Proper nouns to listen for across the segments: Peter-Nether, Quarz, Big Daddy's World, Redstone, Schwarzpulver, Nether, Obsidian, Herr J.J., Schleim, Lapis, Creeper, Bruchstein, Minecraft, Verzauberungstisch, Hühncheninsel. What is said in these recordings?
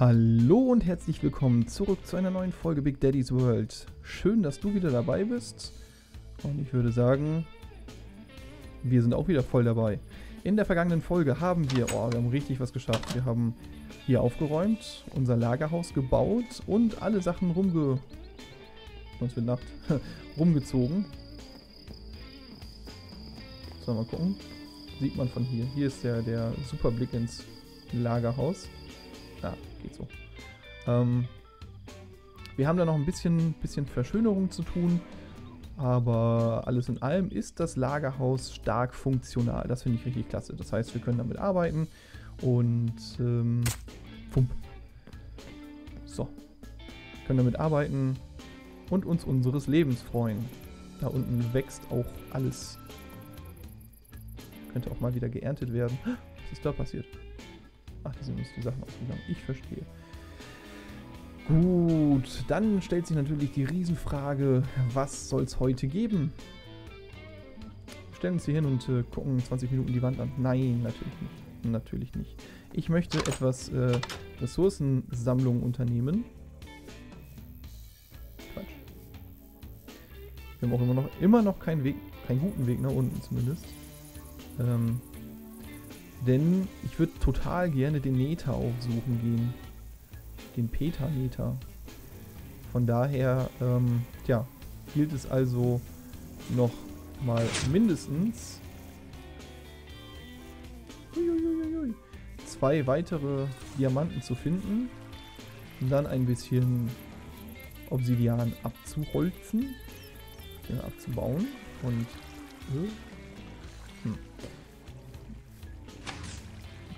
Hallo und herzlich willkommen zurück zu einer neuen Folge Big Daddy's World. Schön, dass du wieder dabei bist. Und ich würde sagen, wir sind auch wieder voll dabei. In der vergangenen Folge haben wir haben richtig was geschafft. Wir haben hier aufgeräumt, unser Lagerhaus gebaut und alle Sachen rumgezogen. So, mal gucken. Sieht man von hier. Hier ist ja der super Blick ins Lagerhaus. Ah, geht so. Wir haben da noch ein bisschen Verschönerung zu tun, aber alles in allem ist das Lagerhaus stark funktional. Das finde ich richtig klasse. Das heißt, wir können damit arbeiten und uns unseres Lebens freuen. Da unten wächst auch alles. Könnte auch mal wieder geerntet werden. Was ist da passiert? Ach, da sind uns die Sachen ausgegangen. Ich verstehe. Gut, dann stellt sich natürlich die Riesenfrage, was soll es heute geben? Wir stellen uns hier hin und gucken 20 Minuten die Wand an. Nein, natürlich nicht. Natürlich nicht. Ich möchte etwas Ressourcensammlung unternehmen. Quatsch. Wir haben auch immer noch keinen Weg, keinen guten Weg nach unten zumindest. Denn ich würde total gerne den Nether aufsuchen gehen. Den Peter-Nether. Von daher, gilt es also noch mal mindestens 2 weitere Diamanten zu finden. Und dann ein bisschen Obsidian abzuholzen. Abzubauen. Und...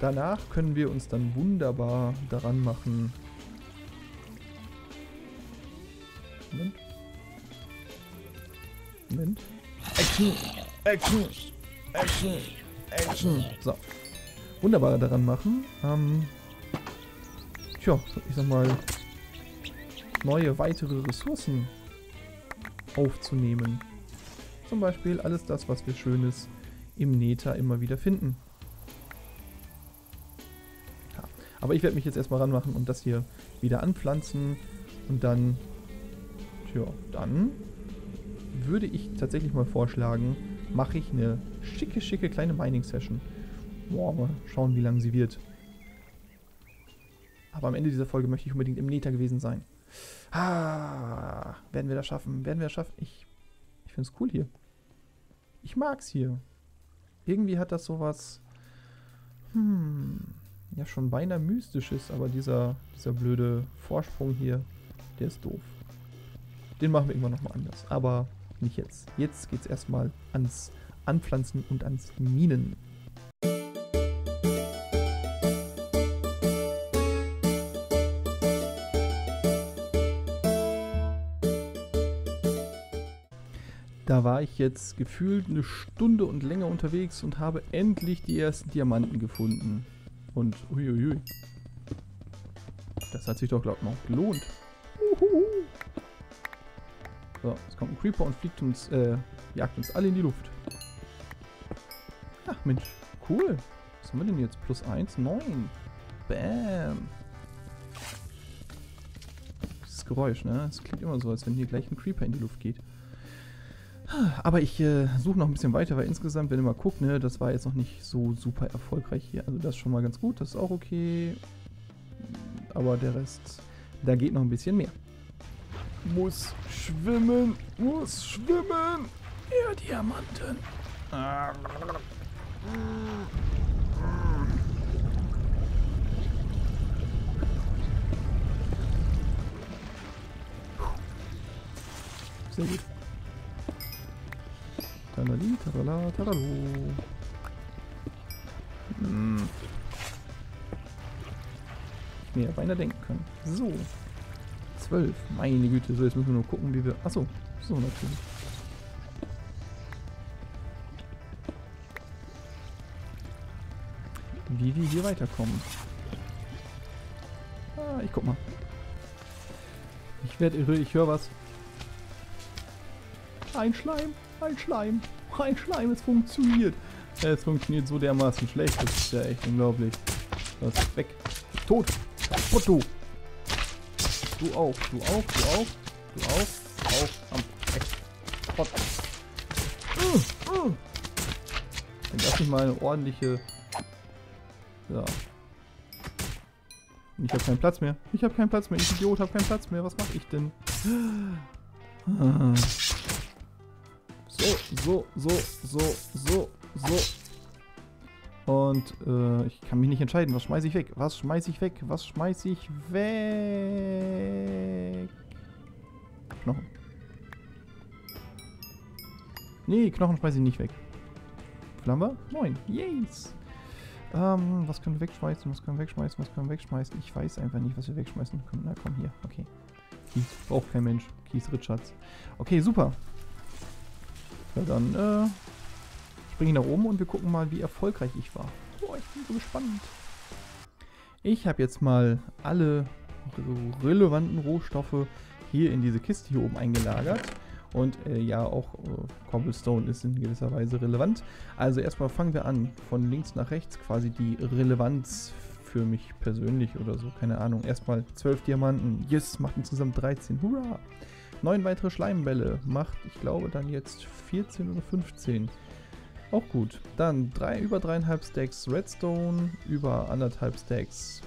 Danach können wir uns dann wunderbar daran machen. Moment. Action! Action! Action! Action! So. Wunderbar daran machen. Ich sag mal, neue, weitere Ressourcen aufzunehmen. Zum Beispiel alles das, was wir Schönes im Nether immer wieder finden. Aber ich werde mich jetzt erstmal ranmachen und das hier wieder anpflanzen. Und dann, dann würde ich tatsächlich mal vorschlagen, mache ich eine schicke kleine Mining-Session. Boah, mal schauen, wie lang sie wird. Aber am Ende dieser Folge möchte ich unbedingt im Nether gewesen sein. Ah, werden wir das schaffen? Werden wir das schaffen? Ich finde es cool hier. Ich mag's hier. Irgendwie hat das sowas... Ja, schon beinahe mystisch ist, aber dieser blöde Vorsprung hier, der ist doof. Den machen wir irgendwann nochmal anders, aber nicht jetzt. Jetzt geht's erstmal ans Anpflanzen und ans Minen. Da war ich jetzt gefühlt eine Stunde und länger unterwegs und habe endlich die ersten Diamanten gefunden. Und uiuiui, das hat sich doch, glaube ich, noch gelohnt. Uhuhu. So, jetzt kommt ein Creeper und fliegt uns, jagt uns alle in die Luft. Ach Mensch, cool. Was haben wir denn jetzt? +1? 9. Bam. Dieses Geräusch, ne? Es klingt immer so, als wenn hier gleich ein Creeper in die Luft geht. Aber ich suche noch ein bisschen weiter, weil insgesamt, wenn ihr mal guckt, ne, das war jetzt noch nicht so super erfolgreich hier. Also das ist schon mal ganz gut, das ist auch okay. Aber der Rest, da geht noch ein bisschen mehr. Muss schwimmen, muss schwimmen. Ja, Diamanten. Sehr gut. Talali, talala, talalo. Mir ja beinahe denken können. So. 12. Meine Güte. So, jetzt müssen wir nur gucken, wie wir... Achso. So, natürlich. Wie wir hier weiterkommen. Ah, ich guck mal. Ich werde irre. Ich höre was. Ein Schleim. Ein Schleim. Ein Schleim. Es funktioniert. Es funktioniert so dermaßen schlecht. Das ist ja echt unglaublich. Das ist weg. Tot. Und du. Du auch, du auch, du auch, du auch, am Pott. Dann lass ich mal eine ordentliche. Ja. Und ich habe keinen Platz mehr. Ich habe keinen Platz mehr. Ich Idiot, habe keinen Platz mehr. Was mache ich denn? So, so, so, so, so, so. Und ich kann mich nicht entscheiden. Was schmeiße ich weg? Was schmeiße ich weg? Was schmeiße ich weg? Knochen. Nee, Knochen schmeiße ich nicht weg. Flamme? 9. Yes. Was können wir wegschmeißen? Was können wir wegschmeißen? Was können wir wegschmeißen? Ich weiß einfach nicht, was wir wegschmeißen können. Na komm, hier. Okay. Kies. Braucht kein Mensch. Kies Richards. Okay, super. Ja, dann springe ich nach oben und wir gucken mal, wie erfolgreich ich war. Boah, ich bin so gespannt. Ich habe jetzt mal alle relevanten Rohstoffe hier in diese Kiste hier oben eingelagert. Und ja, auch Cobblestone ist in gewisser Weise relevant. Also erstmal fangen wir an, von links nach rechts, quasi die Relevanz für mich persönlich oder so, keine Ahnung. Erstmal 12 Diamanten, yes, macht insgesamt 13, hurra! 9 weitere Schleimbälle, macht, ich glaube, dann jetzt 14 oder 15. Auch gut. Dann über 3,5 Stacks Redstone, über 1,5 Stacks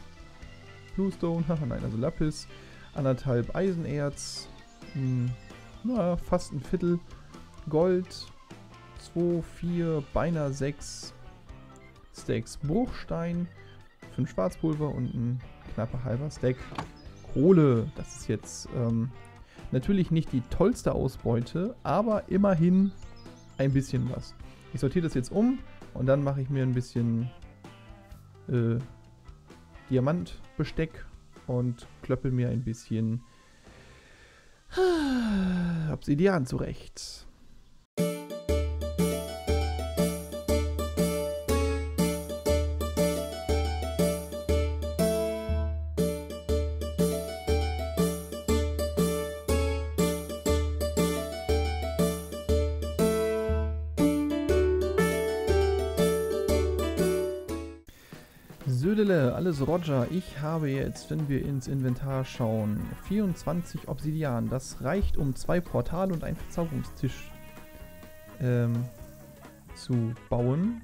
Bluestone, haha, nein, also Lapis, 1,5 Eisenerz, na, fast ein Viertel Gold, 2, 4, beinahe 6 Stacks Bruchstein, 5 Schwarzpulver und ein knapper halber Stack Kohle. Das ist jetzt natürlich nicht die tollste Ausbeute, aber immerhin ein bisschen was. Ich sortiere das jetzt um und dann mache ich mir ein bisschen Diamantbesteck und klöppel mir ein bisschen Obsidian zurecht. Södele, alles Roger. Ich habe jetzt, wenn wir ins Inventar schauen, 24 Obsidian. Das reicht, um 2 Portale und einen Verzauberungstisch zu bauen.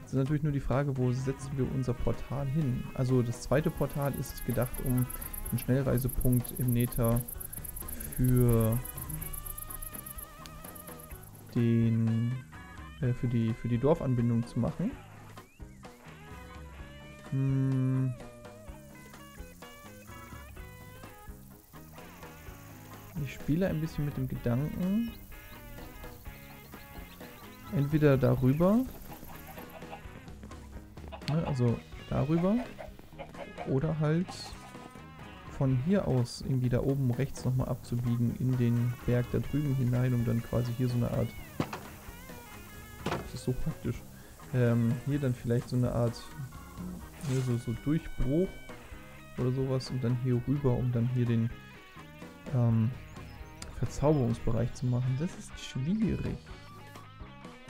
Jetzt ist natürlich nur die Frage, wo setzen wir unser Portal hin? Also das zweite Portal ist gedacht, um einen Schnellreisepunkt im Nether für die Dorfanbindung zu machen. Ich spiele ein bisschen mit dem Gedanken, entweder darüber, also darüber, oder halt von hier aus irgendwie da oben rechts nochmal abzubiegen in den Berg da drüben hinein, um dann quasi hier so eine Art, das ist so praktisch, hier dann vielleicht so eine Art, so Durchbruch oder sowas und dann hier rüber, um dann hier den Verzauberungsbereich zu machen. Das ist schwierig.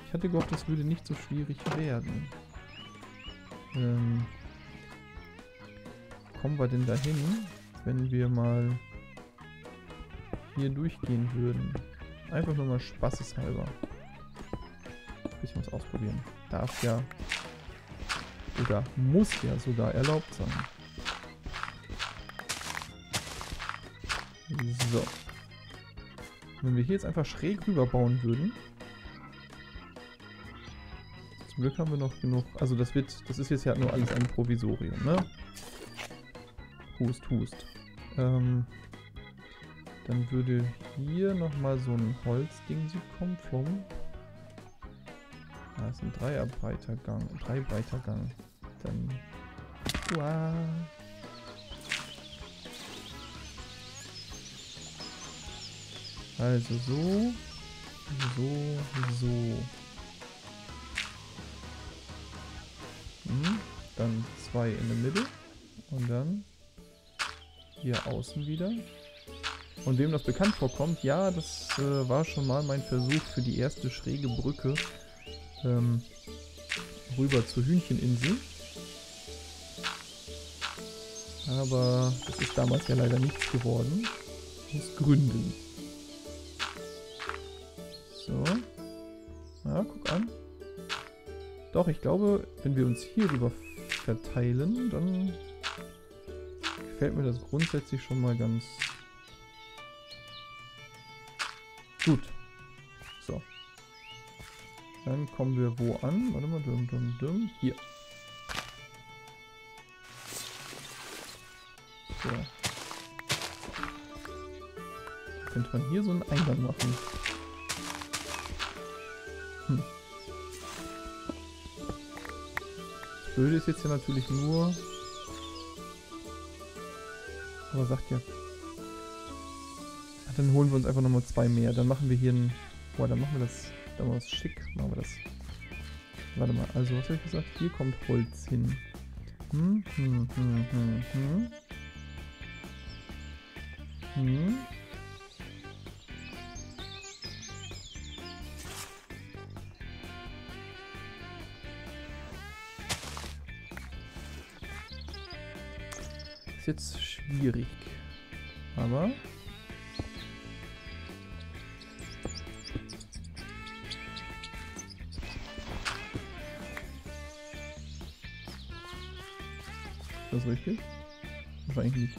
Ich hatte gehofft, das würde nicht so schwierig werden. Kommen wir denn dahin, wenn wir mal hier durchgehen würden? Einfach nur mal spaßeshalber. Ein bisschen was ausprobieren. Darf ja. Oder muss ja sogar erlaubt sein. So. Wenn wir hier jetzt einfach schräg rüber bauen würden. Zum Glück haben wir noch genug. Also das ist jetzt ja nur alles ein Provisorium, ne? Hust, hust. Dann würde hier nochmal so ein Holzding so kommen vom. Das ist ein Dreibreitergang. Dann. Uah. Also so. So. So. Dann 2 in der Mitte. Und dann. Hier außen wieder. Und wem das bekannt vorkommt, ja, das war schon mal mein Versuch für die erste schräge Brücke. Rüber zur Hühncheninsel. Aber das ist damals ja leider nichts geworden. Aus Gründen. So. Na, guck an. Doch, ich glaube, wenn wir uns hier rüber verteilen, dann gefällt mir das grundsätzlich schon mal ganz gut. So. Dann kommen wir wo an? Warte mal, hier. So. Könnte man hier so einen Eingang machen. Das Blöde ist jetzt ja natürlich nur... Aber sagt ja... Ach, dann holen wir uns einfach nochmal 2 mehr. Dann machen wir hier ein... Boah, dann machen wir das... Dann machen wir das schick. Machen wir das. Warte mal, also was habe ich gesagt? Hier kommt Holz hin. Ist jetzt schwierig, aber ist das richtig? Wahrscheinlich nicht.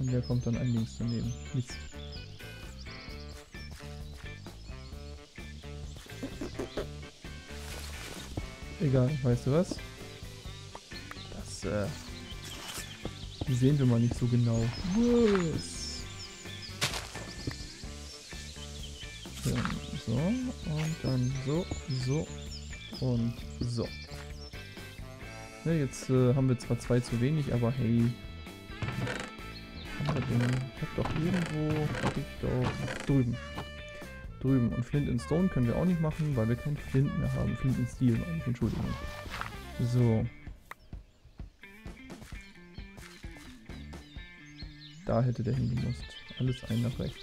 Und der kommt dann allerdings daneben. Nichts. Egal, weißt du was? Das sehen wir mal nicht so genau. Yes. So, und dann so und so. Ja, jetzt haben wir zwar 2 zu wenig, aber hey. Ich hab doch irgendwo, drüben. Und Flint and Stone können wir auch nicht machen, weil wir keinen Flint mehr haben. Flint and Steel, Entschuldigung. So. Da hätte der hingemusst. Alles ein nach rechts.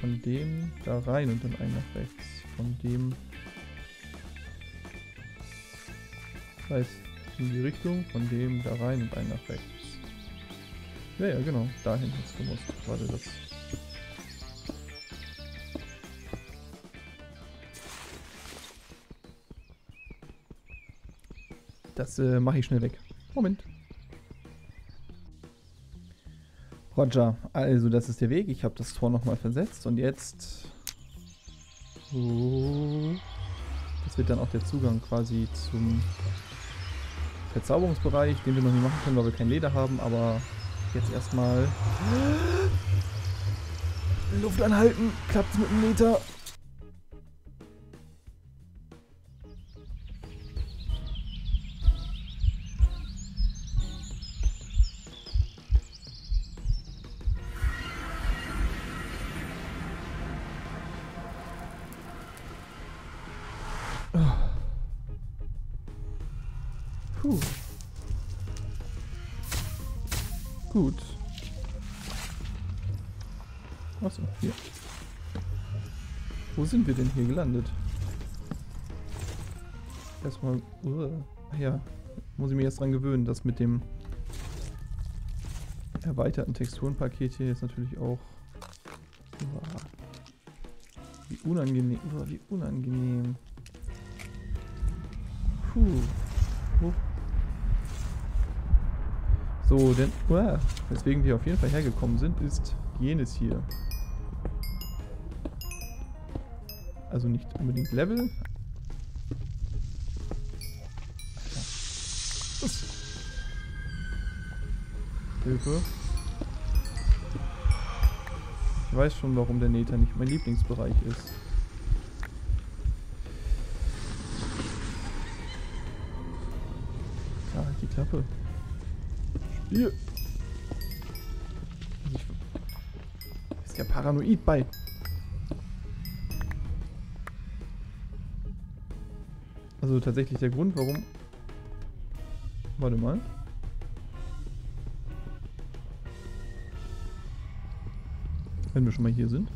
Von dem da rein und dann einen nach rechts. Von dem weiß in die Richtung, von dem da rein und einen nach rechts. Ja, ja, genau, dahin hat es gemusst. Warte, das. Das mache ich schnell weg. Moment. Roger, also das ist der Weg. Ich habe das Tor nochmal versetzt und jetzt... Das wird dann auch der Zugang quasi zum Verzauberungsbereich, den wir noch nie machen können, weil wir kein Leder haben, aber jetzt erstmal... Luft anhalten, klappt's mit dem Meter. Gut. Achso, hier. Wo sind wir denn hier gelandet? Erstmal... Ach ja, muss ich mich erst dran gewöhnen, dass mit dem erweiterten Texturenpaket hier jetzt natürlich auch... Wie unangenehm, wie unangenehm. Puh. So, denn, weswegen wir auf jeden Fall hergekommen sind, ist jenes hier. Also nicht unbedingt Level. Alter. Hilfe. Ich weiß schon, warum der Nether nicht mein Lieblingsbereich ist. Ja, halt die Klappe. Hier. Ist ja paranoid bei. Also tatsächlich der Grund, warum... Warte mal. Wenn wir schon mal hier sind.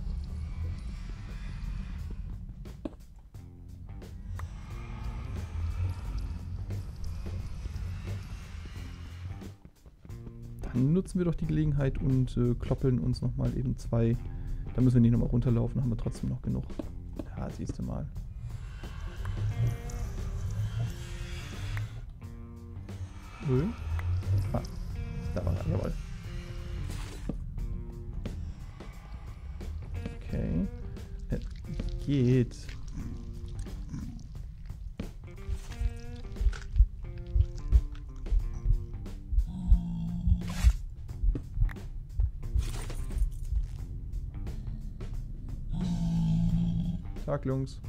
Dann nutzen wir doch die Gelegenheit und kloppeln uns nochmal eben zwei. Da müssen wir nicht nochmal runterlaufen, haben wir trotzdem noch genug. Ja, siehst du mal. Öl. Ah, da war er, jawohl. Okay. Geht. Tag, Jungs.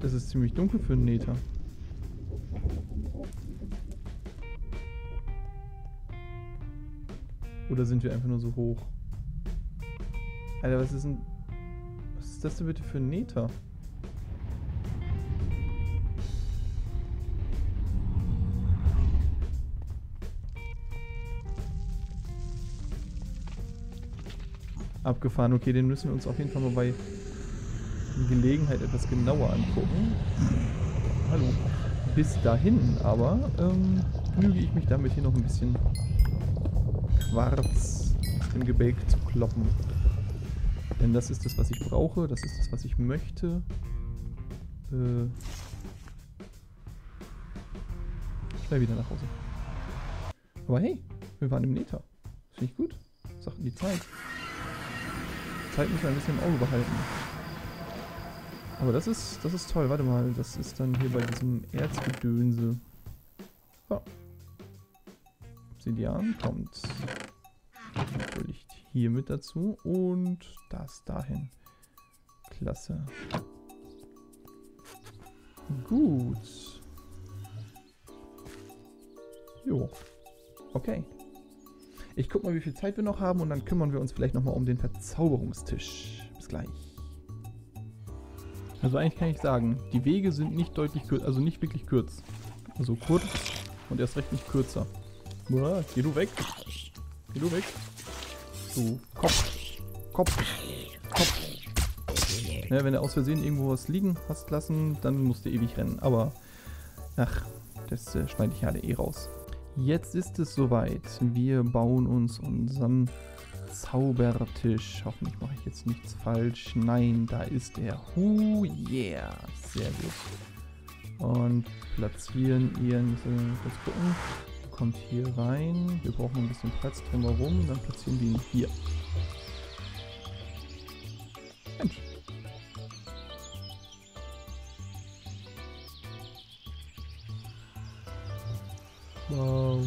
Das ist ziemlich dunkel für einen Nether. Oder sind wir einfach nur so hoch? Alter, was ist denn... Was ist das denn bitte für ein Nether? Abgefahren. Okay, den müssen wir uns auf jeden Fall mal bei Gelegenheit etwas genauer angucken. Hallo. Bis dahin aber genüge ich mich damit, hier noch ein bisschen Quarz im Gebälk zu kloppen. Denn das ist das, was ich brauche, das ist das, was ich möchte. Schnell wieder nach Hause. Aber hey, wir waren im Nether. Finde ich gut. Sachen die Zeit. Zeit müssen wir ein bisschen im Auge behalten. Aber das ist toll. Warte mal, das ist dann hier bei diesem Erzgedönse. Oh. Obsidian kommt natürlich hier mit dazu und das dahin. Klasse. Gut. Jo. Okay. Ich guck mal, wie viel Zeit wir noch haben und dann kümmern wir uns vielleicht nochmal um den Verzauberungstisch. Bis gleich. Also eigentlich kann ich sagen, die Wege sind nicht deutlich kürzer, also nicht wirklich kurz. Also kurz und erst recht nicht kürzer. Boah, geh du weg. Geh du weg. Du Kopf. Kopf. Kopf. Ja, wenn du aus Versehen irgendwo was liegen hast lassen, dann musst du ewig rennen. Aber ach, das schneide ich ja alle eh raus. Jetzt ist es soweit. Wir bauen uns unseren Zaubertisch. Hoffentlich mache ich jetzt nichts falsch. Nein, da ist er. Oh yeah. Sehr gut. Und platzieren ihr. Kurz gucken. Kommt hier rein. Wir brauchen ein bisschen Platz drumherum. Dann platzieren wir ihn hier. Mensch. Wow.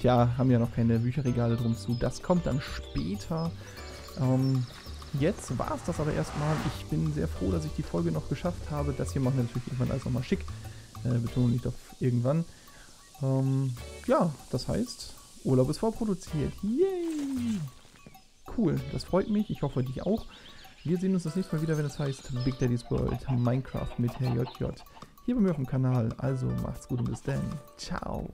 Tja, haben ja noch keine Bücherregale drum zu. Das kommt dann später. Jetzt war es das aber erstmal. Ich bin sehr froh, dass ich die Folge noch geschafft habe. Das hier machen wir natürlich irgendwann alles nochmal schick. Betonung liegt auf irgendwann. Ja, das heißt, Urlaub ist vorproduziert. Yay! Cool, das freut mich. Ich hoffe, dich auch. Wir sehen uns das nächste Mal wieder, wenn es heißt Big Daddy's World, Minecraft mit Herr J.J. Hier bei mir auf dem Kanal. Also macht's gut und bis dann. Ciao!